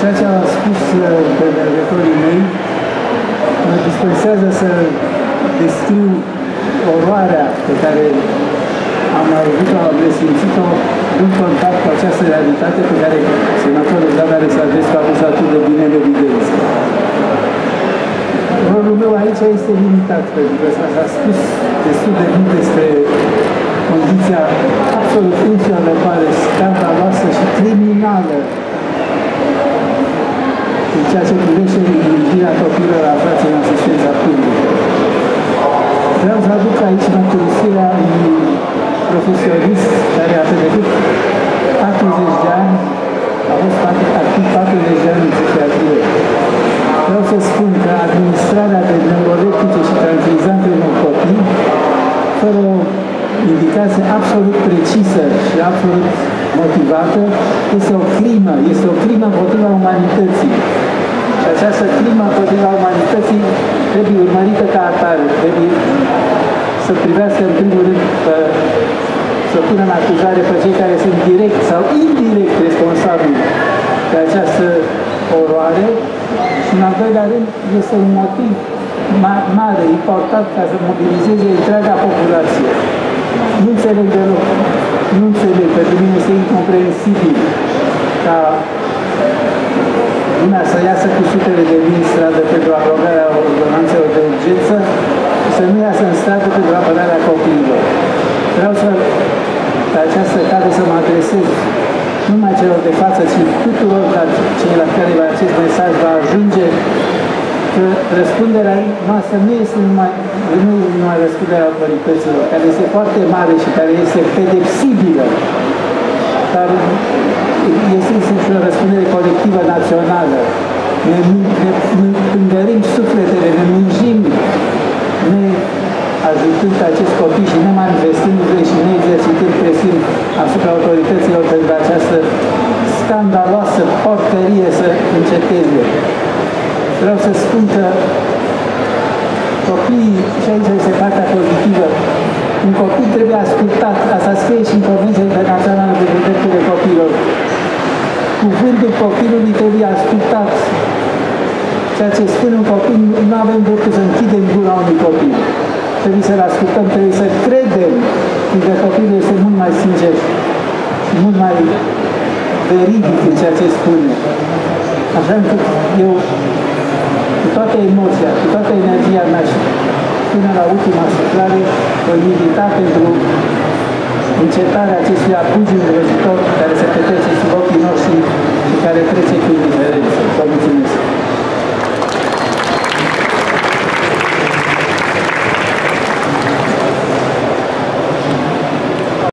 Ceea ce am spus pe legătorii mei mă dispensează să descriu oroarea pe care am avut-o, am resimțit-o în contact cu această realitate pe care senatorul Dana Resardescu a pus atât de bine de evidență. Rolul meu aici este limitat, pentru că s-a spus destul de mult despre condiția absolut insolvabile, scandaloasă și criminală în ceea ce privește îngrijirea copiilor aflați în asistența publică. Vreau să aduc aici mărturisirea unui profesionist care a trecut 40 de ani, a fost activ 40 de ani în psihiatrie. Vreau să spun că administrarea de neuroleptice și tranquilizante unor copii, fără o indicație absolut precisă și absolut motivată, este o crimă, este o crimă împotriva umanității. Și această crimă împotriva umanității trebuie urmărită ca atare, trebuie să privească în primul rând, să pună în acuzare pe cei care sunt direct sau indirect responsabili de această oroare. Și în al doilea rând, este un motiv mare, important, ca să mobilizeze întreaga populație. Nu înțeleg deloc, nu înțeleg, pentru mine este incomprensibil ca lumea să iasă cu sutele de mii în stradă pentru aprobarea ordonanțelor de urgență și să nu iasă în stradă pentru apărarea copiilor. Vreau să, pe această cale, să mă adresez nu numai celor de față, ci tuturor celor la care acest mesaj va ajunge, că răspunderea noastră nu este numai răspunderea autorităților, care este foarte mare și care este pedepsibilă, dar este însă o răspundere colectivă națională. Ne îngărim sufletele, ne mânjim, ne ajutând acest copii și ne manifestându-le și ne exercitând presiuni asupra autorităților pentru această scandaloasă porcărie să înceteze. Vreau să spun că copiii, și aici este partea pozitivă, un copil trebuie ascultat, asta scrie și în Convenția Internațională de Drepturile Copiilor. Cuvântul copilului trebuie ascultat. Ceea ce spune un copil, nu avem dreptul să închidem gura unui copil. Trebuie să-l ascultăm, trebuie să credem, pentru că copilul este mult mai sincer, mult mai veridic în ceea ce spune. Așa încât eu, cu toată emoția, cu toată energia mea și până la ultima suflare, voi milita pentru încetarea acestui abuziu îngrozitor care se petrece sub ochii